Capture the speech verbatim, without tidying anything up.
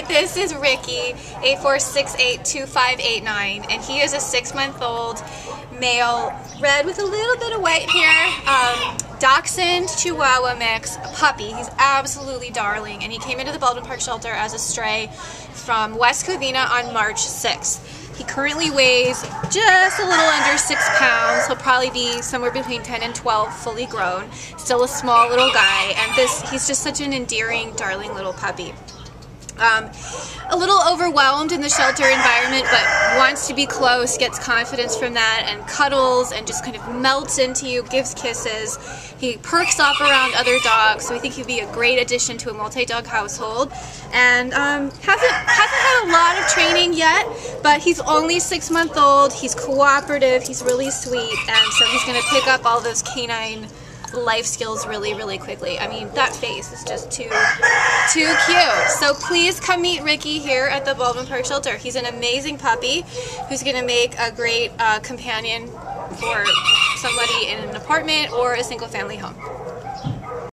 right, this is Ricky, A four six eight two five eight nine, and he is a six-month-old male, red with a little bit of white hair, um, Dachshund Chihuahua mix, a puppy. He's absolutely darling, and he came into the Baldwin Park shelter as a stray from West Covina on March sixth. He currently weighs just a little under six pounds. He'll probably be somewhere between ten and twelve fully grown. Still a small little guy, and this he's just such an endearing, darling little puppy. Um, a little overwhelmed in the shelter environment, but wants to be close, gets confidence from that, and cuddles and just kind of melts into you, gives kisses. He perks up around other dogs, so we think he'd be a great addition to a multi-dog household. And um, hasn't, hasn't had a lot of training yet, but he's only six months old, he's cooperative, he's really sweet, and so he's going to pick up all those canine life skills really, really quickly. I mean, that face is just too, too cute. So please come meet Ricky here at the Baldwin Park Shelter. He's an amazing puppy who's going to make a great uh, companion for somebody in an apartment or a single family home.